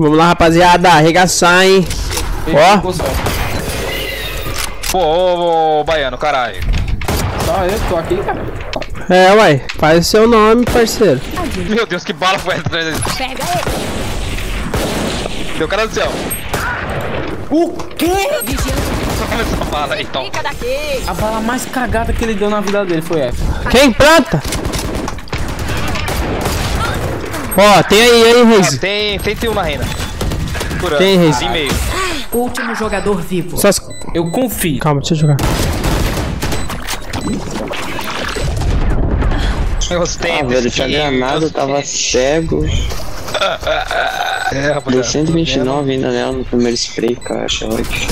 Vamos lá, rapaziada, arregaçar, hein. Ó. Ô, baiano, caralho. Só eu tô aqui, cara. É, uai, faz o seu nome, parceiro. Meu Deus, que bala foi essa atrás dele. Pega ele. Deu cara do céu. O quê? Essa bala aí, então. A bala mais cagada que ele deu na vida dele foi essa. Quem planta? Ó, tem aí, Reis. Tem um na reina. Curando. Tem, Reis. E meio. Último jogador vivo. Só se... Eu confio. Calma, deixa eu jogar. Eu gostei, deixa granada, eu tava cego. É, rapaz. Deu 129 ainda nela no primeiro spray, cara. Acho ótimo.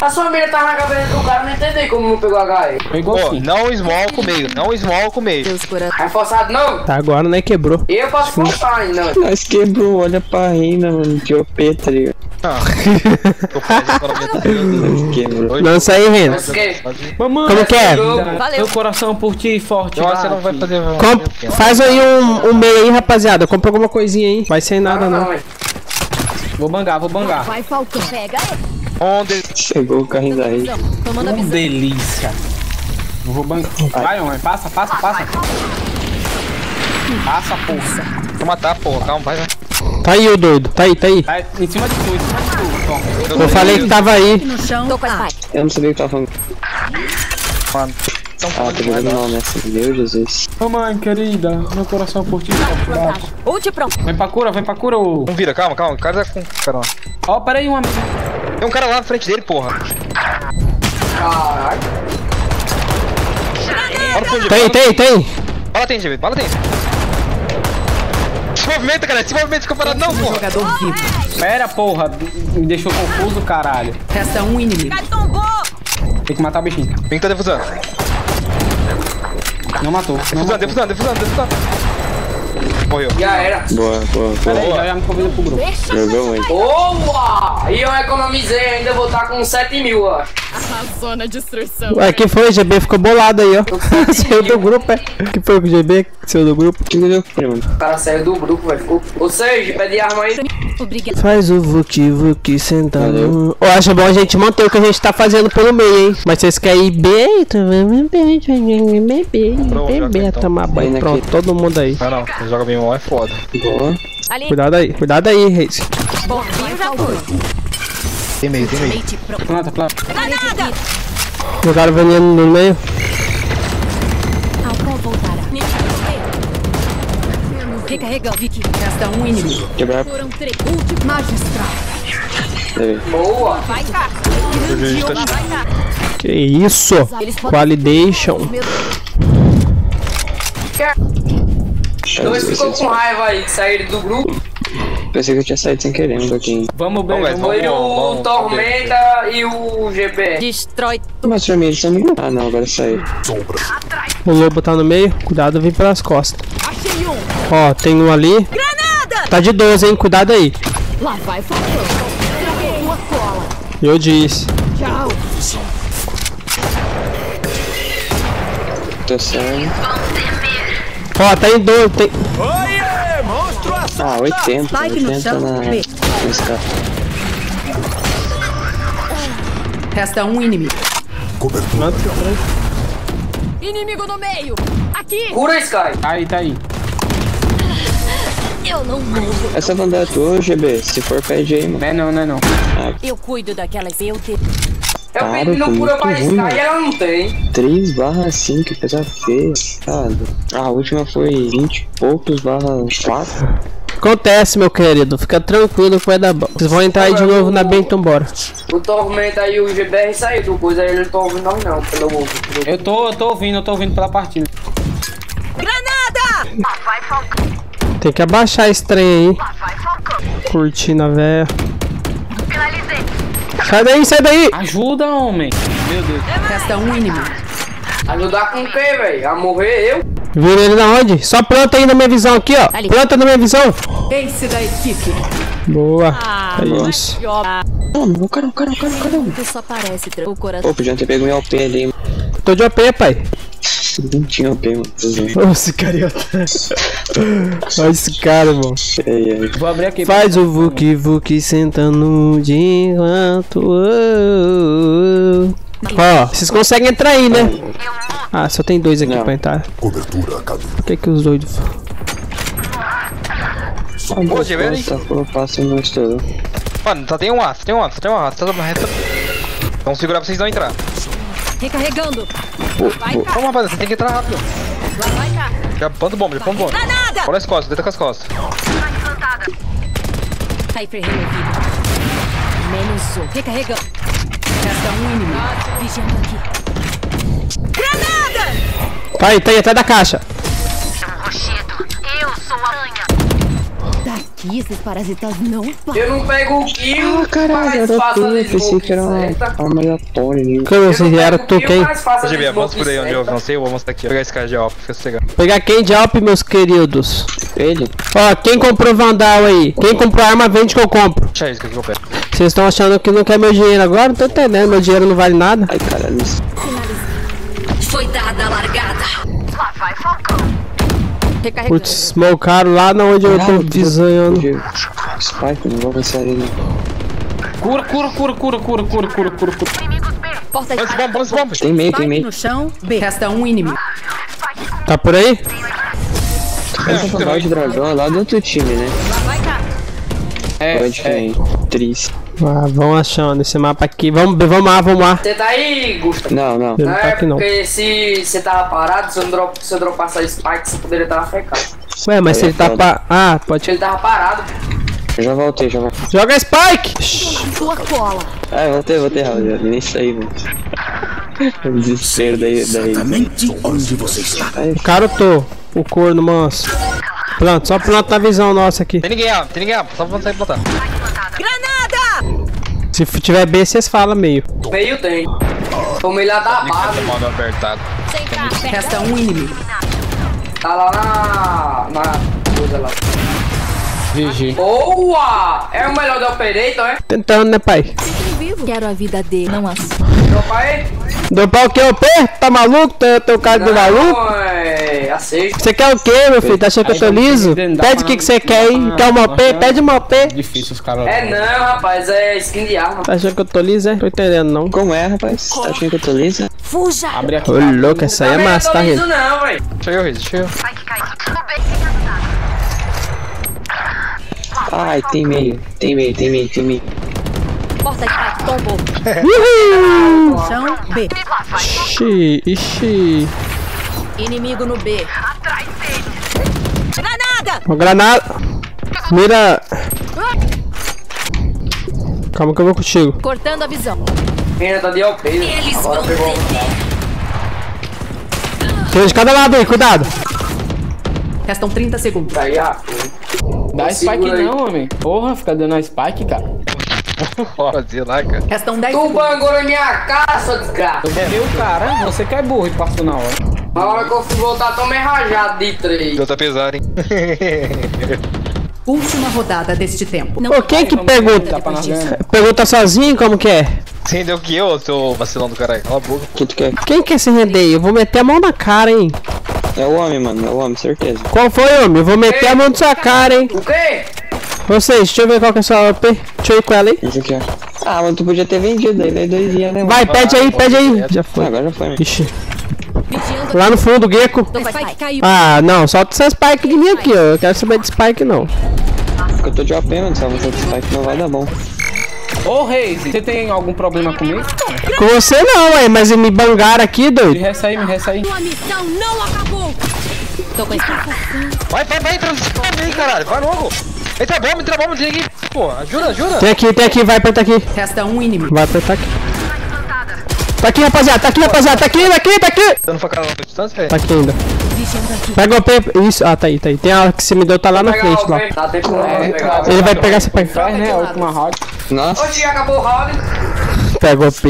A sua mira tava na cabeça do cara, não entendi como não pegou a HE. Pegou assim. Não esmola com o meio, não esmola com o meio. É forçado não? Tá, agora não é quebrou. Eu posso forçar ainda. Nós quebrou, olha pra reina, mano, que OP, tá ligado? Não, lança aí, Renan. Como que é? Meu coração por ti forte. Nossa, não vai fazer. Faz aí um meio aí, rapaziada. Compra alguma coisinha aí. Vai sem nada, não. Vou bangar. Vai faltando. Pega ele. Onde chegou o carrinho da rede. Que delícia. Não vou bancar. Vai, homem. Passa, porra. Vou matar, porra. Calma, vai. Tá aí, o doido. Tá aí. Tá em cima de tudo, Tom. Eu falei que tava aí. No chão. Eu não sabia o que tava falando. Mano. Ah, tô vendo não, né? Meu Jesus. Ô, mãe, querida. Meu coração por ti. Vem pra cura, ô. Não vira, calma. O cara tá com... Pera lá. Ó, pera aí, um amigo. Tem um cara lá na frente dele, porra. Caralho. Tem. Bala tem, se movimenta, cara. Se movimenta, ficou parado, não, porra. Jogador vivo. Pera, porra. Me deixou confuso, caralho. Resta um inimigo. Tem que matar o bichinho. Tem que tá defusando. Não matou. Defusando. Morreu. Já era. Boa. Aí, já me convidou pro grupo. Boa! E eu economizei, ainda vou estar com 7 mil, ó. Arrasou na destruição. Ué, que foi? O GB ficou bolado aí, ó. Saiu do grupo, é. Que foi o GB que saiu do grupo? O cara saiu do grupo, velho. Ou seja, pede arma aí. Obrigado. Faz o vuki sentado. Eu acho bom a gente manter o que a gente tá fazendo pelo meio, hein. Mas vocês querem ir bem? Bebê, tomar banho. Pronto, todo mundo aí. Ah, não. Quem joga bem mal é foda. Boa. Cuidado aí, Reis. Tem meio. Planta. Jogaram o veneno no meio. Recarregando, Vicky. Gasta um inimigo. Quebrar. Foram três. Magistral. Boa. Vai cá. Que isso? Qualidation. Dois ficou com raiva aí de sair do grupo. Pensei que eu tinha saído sem querer um pouquinho. Vamos, o Tormenta e o GP. Destrói tudo. Mas pra mim eles são meio... Ah não, agora saiu. O lobo tá no meio. Cuidado, vem pelas costas. Achei um. Ó, tem um ali. Granada! Tá de 12, hein? Cuidado aí. Lá vai, cola. Eu disse. Tchau. Tô saindo. Ó, tá em 12. Tem... Oiê, monstro assaltado. Ah, 80 na... Resta um inimigo. Cobertura. Inimigo no meio. Aqui. Cura, Sky. Aí, tá aí. Eu não morro. Essa banda é tua, GB. Se for, pede aí, mano. Não é não. Ah. Eu cuido daquela eu pedi no cura pra Sky e ela não tem. 3/5, coisa feia. A última foi 20 e poucos/4. Acontece, meu querido. Fica tranquilo que vai dar bom. Vocês vão entrar aí de novo na Benton, bora. O Tormenta aí, o GBR saiu do coisa. Aí eles não estão ouvindo nós não, pelo... Eu tô ouvindo pela partida. Granada! Vai, Falcão. Tem que abaixar esse trem aí. Cortina, velho. Sai daí. Ajuda, homem. Meu Deus. Resta um inimigo. Ajudar com o que, velho? A morrer eu? Vira ele na onde? Só planta aí na minha visão aqui, ó. Ali. Planta na minha visão. Esse da equipe. Boa. É isso. Mano, o cara. Só parece o coração. Pô, podia ter pego um OP ali. Tô de OP, pai. Não tinha uma perguntas. Ô, esse cariota. Olha esse cara, mano. Vou abrir aqui. Faz o Vuk sentando de enquanto. Ó, vocês conseguem entrar aí, né? Ah, só tem dois aqui não. Pra entrar. Cobertura, o que que os doidos falam? Hoje, velho. Mano, só tem um aço, só tem uma reta. Vamos segurar pra vocês não entrar. Recarregando. Calma, rapaziada, você tem que entrar rápido. Lá vai cá. Já planta bomba, Granada! Olha as costas, deita com as costas. Hyper removido. Menos um. Recarregando. Gasta um inimigo. Vigiando aqui. Granada! Tá aí, atrás da caixa. Eu sou a Anha. Daqui, esses parasitas não param. Eu não pego o kill, caralho, eu pensei que era uma aleatória. Como vocês vieram, toquei. GB, avança por aí onde eu avancei, eu vou mostrar aqui. Pegar esse cara de AWP, fica sossegado. Pegar quem de AWP, meus queridos? Ele? Ó, quem comprou Vandal aí? Quem comprou arma, vende que eu compro. Deixa isso que eu pego. Vocês estão achando que não quer meu dinheiro agora? Não tô entendendo, meu dinheiro não vale nada. Ai, caralho. Foi dada a largada. Lá vai, Falcão. Putz, smocaram lá na onde eu tô desenhando. Spike, não vou vencer ele. Cura. Porta de bomba. Tem meio. No chão, B. Resta um inimigo. Tá por aí? Essa de dragão é lá do outro time, né? Lá vai cá. É. Triste. Ah, vão achando esse mapa aqui. Vamos lá. Você tá aí, Gustavo? Não. Não é aqui, não. Porque se você tava parado, se eu dropasse a Spike, você poderia estar afecado. Ué, mas se ele tá parado. Ah, pode. Se ele tava parado. Eu já voltei, Joga a Spike! Sua cola. Ah, voltei, Raul. Nem saí, mano. Desespero daí. Exatamente onde você está. O cara tô. O corno, manso. Pronto, só planta a visão nossa aqui. Tem ninguém, só pra sair plantar. Granada! Se tiver B, vocês falam meio. Meio tem. Tomei lá da base. Modo apertado. Resta um inimigo. Tá lá na coisa lá. GG. Boa! É o melhor do operator, é? Tentando, né, pai? Quero a vida dele, não a sua. Dropar o que? O pé? Tá maluco? Teu cara do maluco? Você quer o que, meu filho? Tá achando que eu tô liso? Pede o que você quer, hein? Quer uma OP? Pede uma OP. Difícil os caras. É não, rapaz, é skin de arma. Tá achando que eu tô liso, é? Tô entendendo, não. Como é, rapaz? Tá achando que eu tô liso? Fuja! Abre aqui. Ô, louco, essa aí é massa, tá, Riz? Não tô liso, não, velho. Deixa eu. Ai, tem meio. Porta de trás, tombou. Uhul! Chão, B. Ixi. Inimigo no B. Atrás dele. Granada! Mira. Calma que eu vou contigo. Cortando a visão. Mira, tá de OP. Agora pegou. Tem de cada lado aí, cuidado. Restam 30 segundos. Aí, dá Spike não, homem. Porra, fica dando a Spike, cara. Fazia lá, cara. Restam 10 segundos. Tu bangou na minha cara, sua desgraça. Meu cara, você que é burro e passou na hora. Na hora que eu fui voltar, tomei rajado de 3. Eu tá pesado, hein? Última rodada deste tempo. Não, quem que pergunta? Pergunta sozinho como que é? Você rendeu que eu, seu vacilão do caralho? Cala a boca. Quem quer se render? Eu vou meter a mão na cara, hein? É o homem, mano. É o homem, certeza. Qual foi, homem? Eu vou meter a mão na sua cara, hein? O quê? Vocês, deixa eu ver qual que é a sua OP. Deixa eu ir com ela aí. Isso aqui, ó. Ah, mas tu podia ter vendido aí, né? 2 dias, né? Vai, pede aí. Já foi. Agora já foi, mano. Ixi. Lá no fundo, Gecko. Ah, não, solta essa Spike de mim aqui, ó. Eu quero saber de Spike, não. Eu tô de OP, mano. Se eu de Spike, não vai dar bom. Ô, Reis, você tem algum problema comigo? Com você não, ué, mas me bangaram aqui, doido. Me ressaí. Tua missão não acabou. Tô com vai, transição aí, caralho. Vai logo. Entra bomba, tem aqui. Pô, ajuda. Tem aqui, vai apertar aqui. Resta um inimigo. Vai apertar aqui. Tá aqui, rapaziada. Dando facada na distância, velho. Tá aqui ainda. Pega o OP. Isso, ah, tá aí. Tem a hora que você me deu, tá lá na frente, lá. Ele vai pegar essa Spike. Nossa. Oxi, acabou o round. Pega o OP.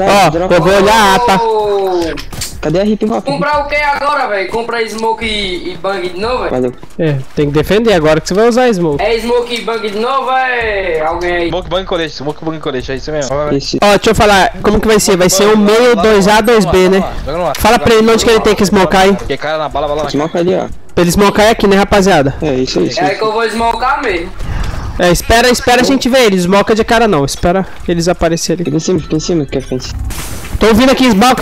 Ó, eu vou olhar a ata. Cadê a hip hop? Comprar o que agora, velho? Comprar smoke e bang de novo, velho? É, tem que defender agora que você vai usar smoke. É smoke e bang de novo, é alguém aí. Smoke, bang e colete, é isso mesmo. Ó, deixa eu falar, como que vai ser? Vai ser um meio 2A, 2B, né? Fala pra ele onde que ele tem que smokear aí. Porque cara na bala, bala. Smoke ali, ó. Pra ele smokear aqui, né, rapaziada? É isso aí. É aí que eu vou smokear mesmo. É, espera a gente ver eles, smoke de cara não, espera eles aparecerem. Fica em cima, quer ficar em cima. Tô ouvindo aqui, smoke.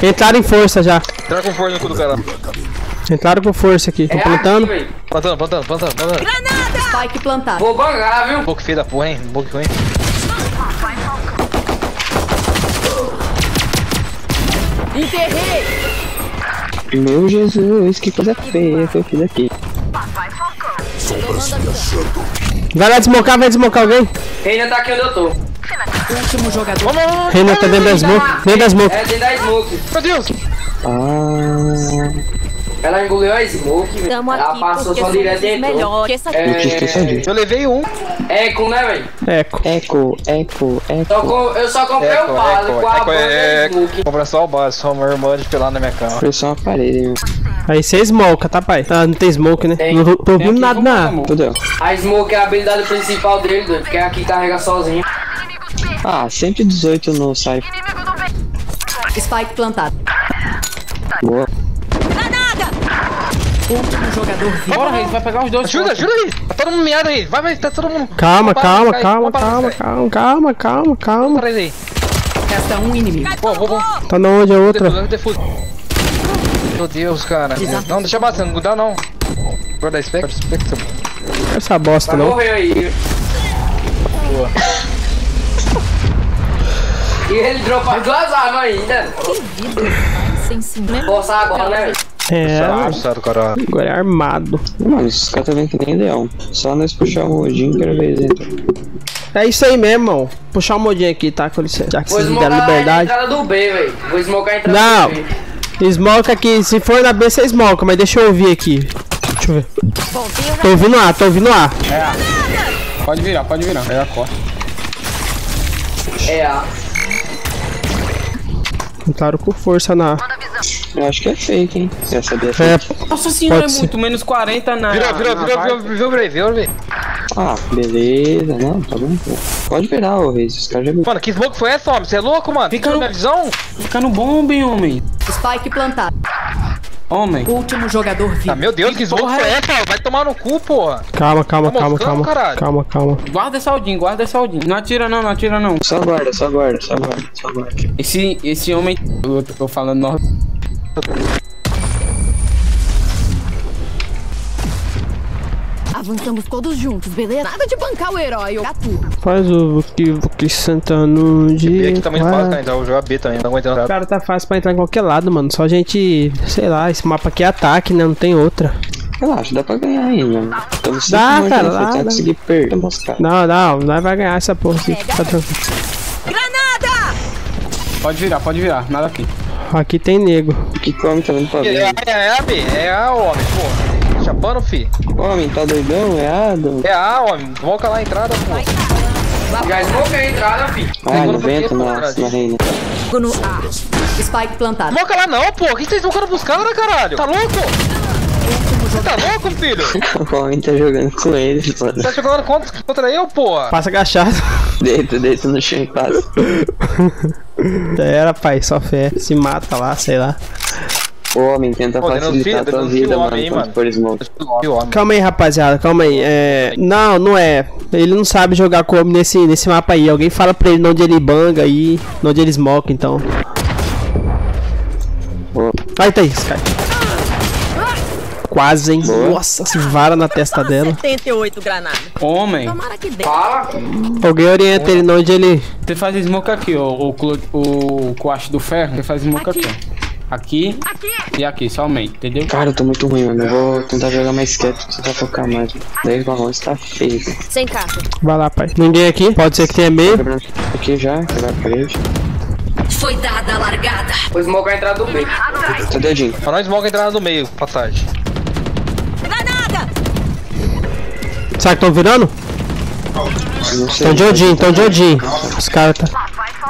Entraram em força já. Entraram com força no cu do cara. Entraram com força aqui, tô plantando. Aqui, plantando. Granada! Spike plantado. Vou bangar, viu? Um pouco feio da porra, hein? Um pouco ruim. Enterrei! Meu Jesus, que coisa feia que eu fiz aqui. Vai lá desmocar, alguém. Reina tá aqui onde eu tô. Último jogador. Reina tá dentro da smoke. É, dentro da smoke. Meu Deus. Ela engoliu a smoke, velho. Ela passou só direto dentro. Eu levei um. Eco, né, velho? Eco. Eu só comprei o básico, com a banda smoke. Compra só o básico, só uma irmã de pelar na minha cama. Foi só uma parede, meu. Aí você smoke, tá, pai? Ah, não tem smoke, né? Não tô ouvindo nada, entendeu? A smoke é a habilidade principal dele, doido, porque aqui carrega sozinho. Ah, 118 no sai. Spike plantado. Boa. Último jogador vivo. Bora, Reis, vai pegar os dois. Ajuda, Reis. Tá todo mundo meado, Reis. Vai, tá todo mundo. Calma. Resta um inimigo. Pô. Tá na onde a outra? Meu Deus, cara. Não, deixa bater, não dá não. Guarda Spectre. Essa bosta não. Morreu aí. Boa. E ele dropa duas armas ainda. Forçar agora, né? É, agora é armado. Mano, esses caras também que nem ideal. Só nós puxar o rodinho pra ver dentro. É isso aí mesmo, mano. Puxar o modinho aqui, tá? Com licença. Já que vocês me deram liberdade. Vou smocar a entrada do B, velho. Vou smocar a entrada do B. Não, smoke aqui. Se for na B, você smoke, mas deixa eu ouvir aqui. Deixa eu ver. Tô ouvindo A, É A. Pode virar. É A, corre. É A. Entraram com força na A. Eu acho que é fake, hein? É. Nossa senhora, é muito, menos 40 na... Virou. Ah, beleza, não, tá bom. Pode virar, ô Reis, os caras já... Mano, que smoke foi essa, homem? Você é louco, mano? Fica no bombe, homem. Spike plantado. Homem. Último jogador vivo. Ah, meu Deus, que smoke foi essa? Vai tomar no cu, porra. Calma. Guarda esse aldinho. Não atira não. Só guarda. Esse homem... Eu falando... Avançamos todos juntos, beleza? Nada de bancar o herói, faz o que Santana de B aqui tá muito fácil, cara, então eu vou jogar B também, não aguentando. O cara tá fácil pra entrar em qualquer lado, mano. Só a gente, sei lá, esse mapa aqui é ataque, né? Não tem outra. Relaxa, dá pra ganhar ainda. Dá, cara, lá. Não, vai ganhar essa porra aqui. Tá tranquilo. Granada! Pode virar, nada aqui. Aqui tem nego. Que come também pra ver. É a homem, porra. Chapando, fi. Homem, tá doidão? É a homem. Volca lá a entrada, porra. Já esmoca a entrada, fi. Ah, no vento, na reina. No A. Spike plantado. Esmoca lá não, porra. O que vocês estão querendo buscar, né, caralho? Tá louco? Você tá louco, filho? O homem tá jogando com ele, mano. Tá jogando contra eu, porra? Passa agachado. Deita no chão e passa. Era, pai, só fé. Se mata lá, sei lá. O homem tenta facilitar a tua vida, mano. Por smoke. Calma aí, rapaziada, calma aí. Não é. Ele não sabe jogar com o homem nesse mapa aí. Alguém fala pra ele onde ele banga aí, onde ele smoke, então. Aí tá isso, cara. Quase, hein? Boa. Nossa, se vara na testa dela. 78 granadas. Homem. Fala. Alguém orienta ele, não, onde ele... Você faz smoke aqui, ó. O coache do ferro. Você faz smoke aqui. E aqui, somente, entendeu? Cara, eu tô muito ruim, mano. Eu vou tentar jogar mais quieto pra você focar mais. 10 balões tá feio. Sem carro. Vai lá, pai. Ninguém aqui? Pode ser que tenha meio. Aqui já. Vai pra ele. Foi dada a largada. O smoke vai entrar do meio. Tá dedinho. Pra nós, smoke entrar do meio, passagem. Será que estão virando? Estão de Odin. Os caras tá.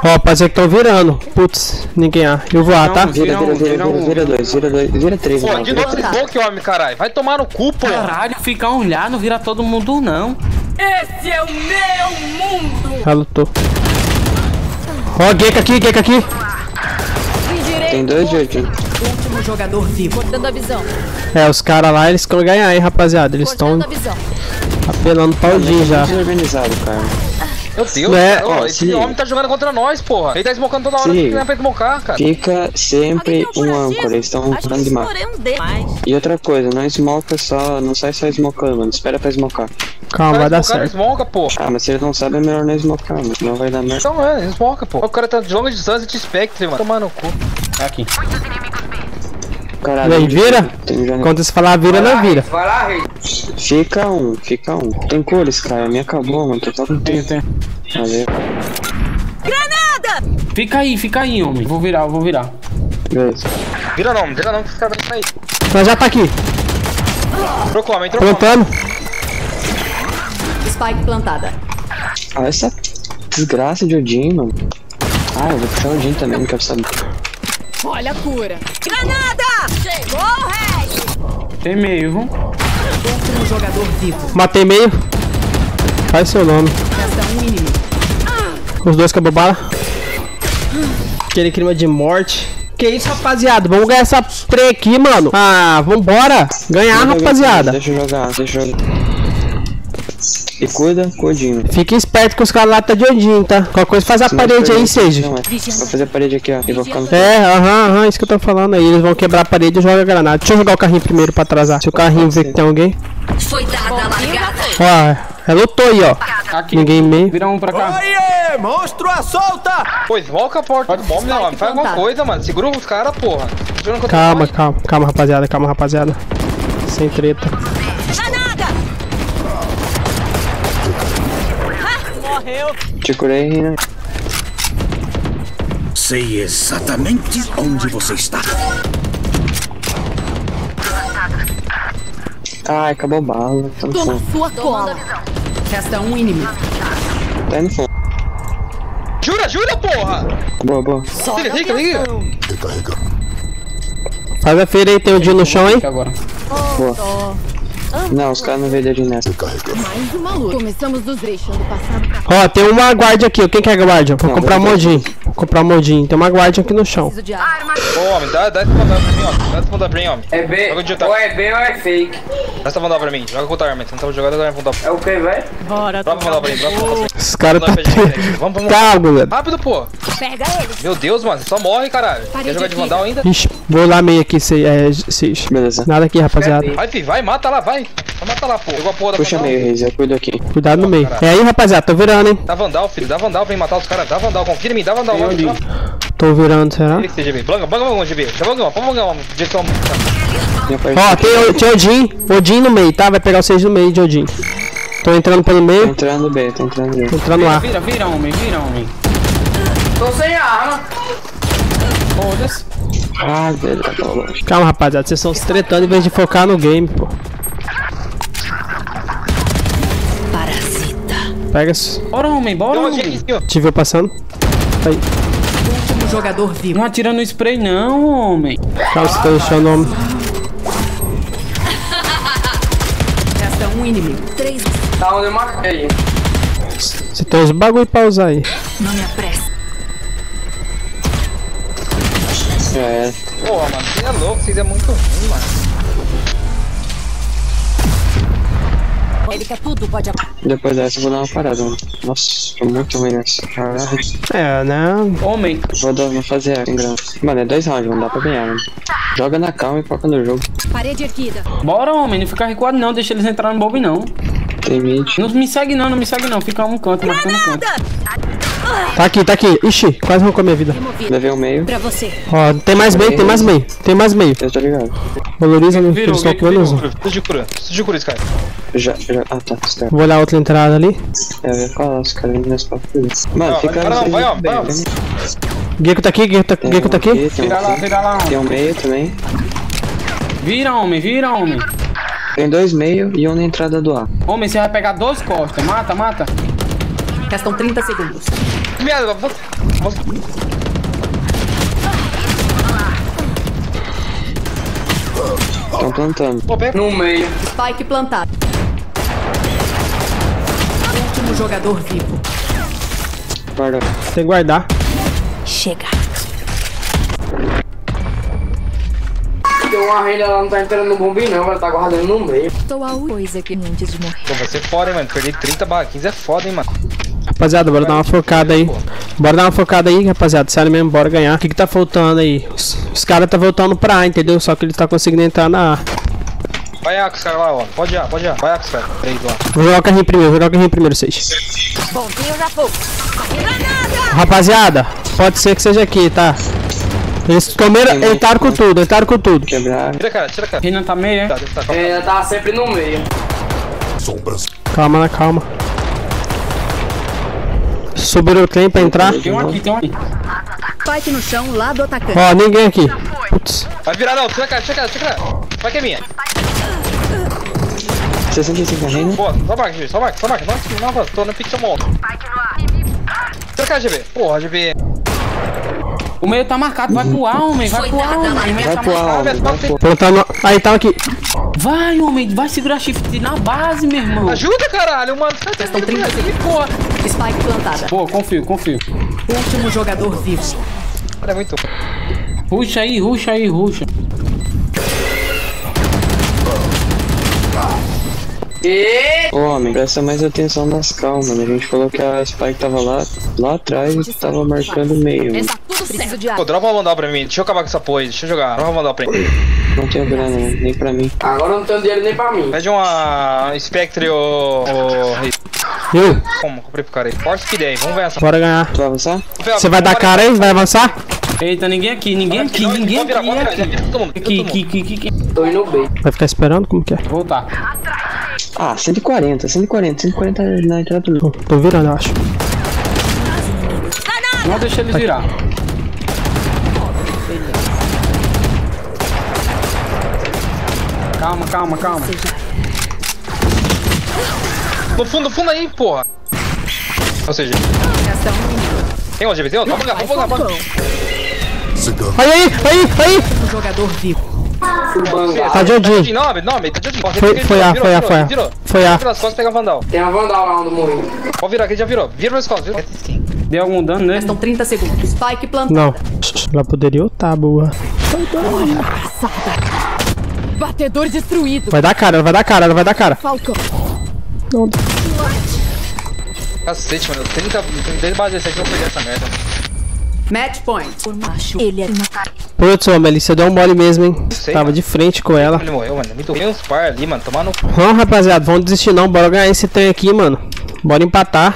Ó, rapaz, é que estão virando. Putz, ninguém há. Eu vou lá, tá? Vira dois, vira três. Pô, de novo que homem, caralho. Vai tomar no cu, pô. Caralho, fica olhando, não vira todo mundo, não. Esse é o meu mundo. Já lutou. Ó, Gekka aqui. Tem dois, Jorginho. Último jogador vivo. Cortando a visão. É, os caras lá, eles querem ganhar, hein, rapaziada. Eles estão apelando pra Odin já. Desorganizado, cara. Meu Deus, é, cara, ó, esse homem tá jogando contra nós, porra. Ele tá smokando toda hora, não é pra smocar, cara. Fica sempre um âncora, eles estão jogando demais. E outra coisa, não smoka só, não sai só smokando, mano. Espera pra smocar. Calma, vai dar certo. Smoka, pô. Ah, mas se ele não sabe, é melhor não smocar, mano. Não vai dar merda. Então é, smoka, pô. O cara tá de longa distância de Spectre, mano. Tomar no cu. Tá aqui. Caralho. E aí, vira? Quando você falar vira, não vira. Vai lá, rei. Fica um. Tem cores, cara. A minha acabou, mano. Não tem. Valeu. Granada! Fica aí, homem. Vou virar. Beleza. Vira não, que os caras vão sair. Mas já tá aqui. Trocou, homem, trocou. Plantando. Spike plantada. Ah, essa desgraça de Odin, mano. Ah, eu vou puxar o Odin também, não quero saber. Olha a cura. Granada! Chegou o rei! Tem meio, viu? Outro jogador vivo. Matei meio. Faz seu nome. Os dois acabou bala. Aquele clima de morte. Que isso, rapaziada? Vamos ganhar essa pré aqui, mano. Ah, vambora. Ganhar, rapaziada. Deixa eu jogar. E cuidinho. Fica esperto que os caras lá tá de Odin, tá? Qualquer coisa faz a parede aí, seja. Vou fazer a parede aqui, ó. E vou ficar no... É, aham, isso que eu tô falando aí. Eles vão quebrar a parede e joga a granada. Deixa eu jogar o carrinho primeiro pra atrasar. Se o carrinho ver que tem alguém. Foi dada a largada. Ó, ela lutou aí, ó. Aqui. Ninguém meio. Vira um pra cá. Oiê, monstro à solta! Pô, esmoca a porta do bom, meu homem. Faz alguma coisa, mano. Segura os caras, porra. Calma, rapaziada. Sem treta. Te curei, né? Sei exatamente onde você está. Ai, acabou a bala. Toma sua cola. Resta um inimigo. Tá indo fora. Jura, porra! Boa. Liga. Faz a feira aí, tem um dia no chão, hein? Boa. Não, os caras não veem de nessa. Mais uma luta. Começamos dos deixando passar do passado. Ó, tem uma guarda aqui. Quem quer guarda? Vou comprar modinho. Tem uma guarda aqui no chão. Ô, homem, dá esse mandar pra mim, ó. É B. Ou é B ou é fake. Dá essa mandar pra mim. Joga contra a arma. Então tava jogando agora com o arma. É o que, vai? Bora, tá. Os caras tá. Vamos. Tá, galera. Rápido, pô. Pega eles. Meu Deus, mano. Só morre, caralho. Quer jogar de mandar ainda? Ixi, vou lá meio aqui. Beleza. Nada aqui, rapaziada. Vai, filho. Vai, mata lá, vai. Mata lá, pô. Puxa meio, Reis, eu cuido aqui. Cuidado no meio. É aí, rapaziada, tô virando, hein. Dá vandal, filho, dá vandal, vem matar os caras. Dá vandal, confia em mim, dá vandal. Tô virando, será? Banga, GB. Ó, tem Odin no meio, tá? Vai pegar vocês no meio de Odin. Tô entrando pelo meio. Tô entrando B. Tô entrando lá. Vira, homem. Tô sem arma. Foda-se. Ah, velho, tá longe. Calma, rapaziada, vocês estão se tretando em vez de focar no game, pô. Pegas. Bora, homem, bora, homem. Te viu passando? Tá aí. Último jogador vivo. Não atira no spray, não, homem. Calma, você tá deixando o homem. Resta um inimigo. 3. Tá onde eu marquei. Você tem uns bagulho pra usar aí. Não me apresse. É. Porra, mano, você é louco, você é muito ruim, mano. Ele quer tudo, pode acabar. Depois dessa eu vou dar uma parada, mano. Nossa, tô muito ruim nessa. Caralho. É, né? Homem. Vou fazer em grana. Mano, é 2 rounds, não dá pra ganhar, mano. Joga na calma e foca no jogo. Parede erguida. Bora, homem, não fica recuado não, deixa eles entrar no bob não. Tem mid. Não me segue não, fica um canto, marca no canto. Tá aqui. Ixi, quase arrancou minha vida. Levei o meio. Pra você. Ó, tem mais meio. Eu tô ligado. Valoriza no filho, só que eu uso. Preciso de cura esse cara. Já. Ah, tá. Vou olhar a outra entrada ali. É, eu ia falar, os caras vêm nas papas. Mano, fica ali. Vai, ó. Gekka tá aqui. Vira lá. Tem um meio também. Vira, homem. Tem 2 meio e um na entrada do ar. Homem, você vai pegar 2 costas. Mata. Restam 30 segundos. Merda, Estão plantando. No meio. Spike plantado. Último jogador vivo. Guarda. Tem que guardar. Chega. Tem uma renda, ela não tá entrando no bombi não, ela tá guardando no meio. Tô a coisa aqui antes de morrer. Pô, vai ser foda, hein, mano. Perdi 30/15 é foda, hein, mano. Rapaziada, bora dar uma focada aí. Bora dar uma focada aí, rapaziada. Sério mesmo, bora ganhar. O que que tá faltando aí? Os caras tá voltando pra A, entendeu? Só que ele tá conseguindo entrar na A. Vai A com os caras lá, ó. Pode ir, pode ir. Vai A com os caras. 3 lá. Vou jogar o carrinho primeiro, vou jogar o carrinho primeiro, 6. Rapaziada, pode ser que seja aqui, tá? Eles comeram, entraram com tudo, entraram com tudo. Quebrar. Tira, cara, tira, cara. Ele não tá meio, hein? Ele tá sempre no meio. Calma, né? Calma. Subiram o trem pra entrar. Tem um aqui, tem um aqui. Spike no chão, lá do atacante. Ó, ninguém aqui. Putz. Vai virar não, tira, cara, tira, cara, tira, cara. Vai que é minha. 65 ainda. Boa, só marca, GB, só marca, só marca. Nossa, tô no pixel mono. Tira, cara, GB. Porra, GB. O meio tá marcado, vai pro A, homem, vai pro A, homem. Vai pro A, homem. Aí, tá aqui. Vai, homem, vai segurar shift na base, meu irmão. Ajuda, caralho, mano. Vocês estão 30 aqui, porra. Spike plantada. Pô, confio, confio. Último jogador vivo. Olha, muito. Ruxa aí, ruxa aí, ruxa. Ô, homem, presta mais atenção nas calmas, mano. A gente falou que a Spike tava lá atrás e tava marcando o meio. Pô, dropa uma mandal pra mim, deixa eu acabar com essa porra, deixa eu jogar. Dropa uma mandal pra mim. Não tenho grana, nem pra mim. Agora não tenho dinheiro nem pra mim. Pede uma Spectre ou... Eu? Como? Comprei pro cara aí. Força que ideia, vamos ver essa. Bora ganhar. Tu vai avançar? Você vai dar cara aí? Vai avançar? Eita, ninguém aqui, ninguém aqui, não, ninguém aqui. Tô indo bem. Vai ficar esperando? Como que é? Voltar. Ah, 140, 140, 140 na entrada do mundo. Tô virando, eu acho. Não deixa ele virar. Calma, calma, calma. No fundo aí, porra. Ou seja, tem um GB, tem outro. Vamos lá, vamos lá. Aí. Um jogador vivo. Tá de onde? Foi A. Pelas costas pegar Vandal. Tem a Vandal lá no morro. Pode virar, que já virou. Vira pelas costas, viu? Deu algum dano, né? Estão 30 segundos. Spike plantado. Não. Ela poderia otar, boa. Batedor destruído. Vai dar cara, ela vai dar cara, ela vai dar cara. Falcão. Não. Cacete, mano. 30. Desde base 17 eu vou pegar essa merda. Match point. Ele é matar. Putz, homem, ali você deu um mole mesmo, hein? Sei, tava, mano, de frente com ela. Ele morreu, mano. Muito bem uns par ali, mano. Tomar no. Não, rapaziada, vamos desistir não. Bora ganhar esse trem aqui, mano. Bora empatar.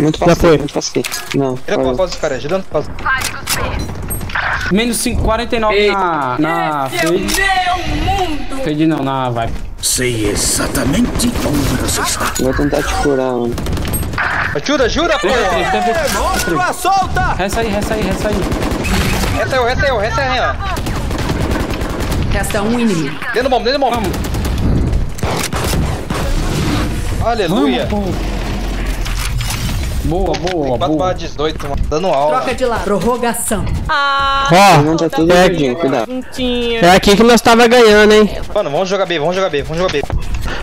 Muito fácil. Já foi. Muito fácil. Não. Eu posso ficar ajudando? Posso. Menos 5,49 na esse fade. É meu mundo. Fade não, na vai. Sei exatamente onde você está. Vou tentar te curar, mano. Ajuda, ajuda, pô! Monstro, a solta! Ressa aí. Ressa é eu, Renan. Resta um inimigo. Dentro do bombo. Aleluia! Boa. 4/18, mano. Dando aula. Troca de lado. Prorrogação. Ó, é aqui, cuidado. É aqui que nós tava ganhando, hein? Mano, vamos jogar B.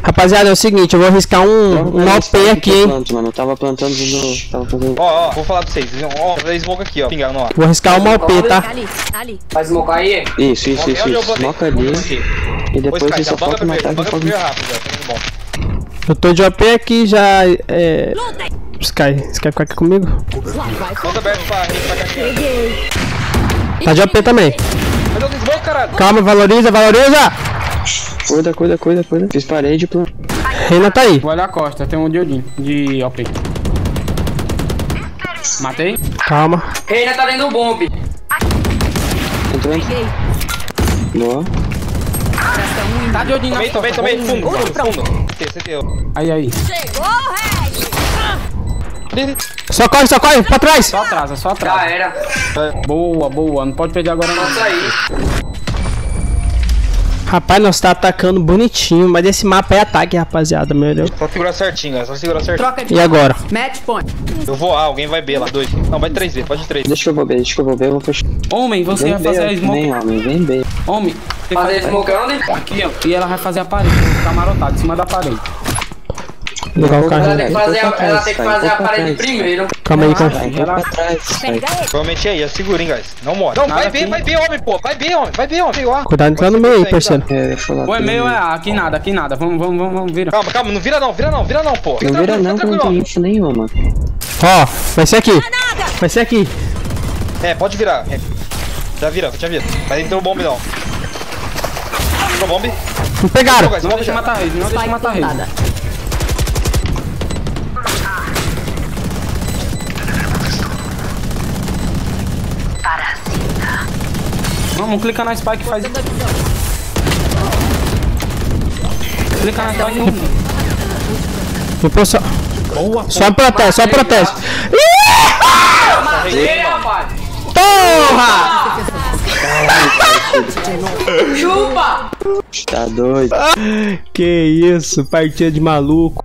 Rapaziada, é o seguinte, eu vou arriscar um OP aqui, hein? Mano, eu tava plantando de... Ó, vou falar pra vocês. Ó, vou smoke aqui, ó. Pingar, ó. Vou arriscar uma OP, tá? Ali. Vai smocar aí? Isso. Smoke ali. E depois você só pode matar de forma rápida. Eu tô de OP aqui já. É... Sky quer ficar aqui comigo? Tá de OP também. Calma, valoriza! Cuida. Fiz parede, plano. Reina tá aí. Vou olhar a costa, tem um diodinho de OP. Matei. Calma. Reina tá dentro do bombe. Entrou. Boa. Tá diodinho na costa. Tomei. Fundo. CTO. Aí. Chegou, rei. Só corre, pra trás. Só atrás. Já era. Boa. Não pode perder agora não. Nossa aí. Rapaz, nós tá atacando bonitinho, mas esse mapa é ataque, rapaziada, meu Deus. Só segurar certinho, galera, só segurar certinho. Troca de e agora? Match point. Eu vou A, alguém vai B lá, dois. Não, vai 3B, pode 3B. Deixa eu ver, eu vou fechar. Homem, você vem vai fazer B, a smoke. Vem, homem, vem B. Homem, você fazer a smoke onde? Aqui, ó. E ela vai fazer a parede, tá marotado em cima da parede. Ela tem que fazer a parede primeiro. Calma aí, calma aí. Provavelmente aí, eu seguro, hein, guys. Não morre. Não, vai bem, homem, pô. Vai bem, homem, vai bem, homem. Cuidado, não tá no meio aí, parceiro. O meio é A, aqui nada, aqui nada. Vamos, vira. Calma, calma, não vira não, vira não, vira não, pô. Não vira não, não tem isso nenhuma. Ó, vai ser aqui. Vai ser aqui. É, pode virar. Já vira, já vira. Mas entrou o bomb não. Entrou o bomb. Não pegaram. Não deixa matar ele, não deixa matar ele. Vamos clicar na spike e faz. Clica na spike e não. Só. Boa, só protesto, só protesto. Porra! Chupa! Tá doido. Que isso, partida de maluco.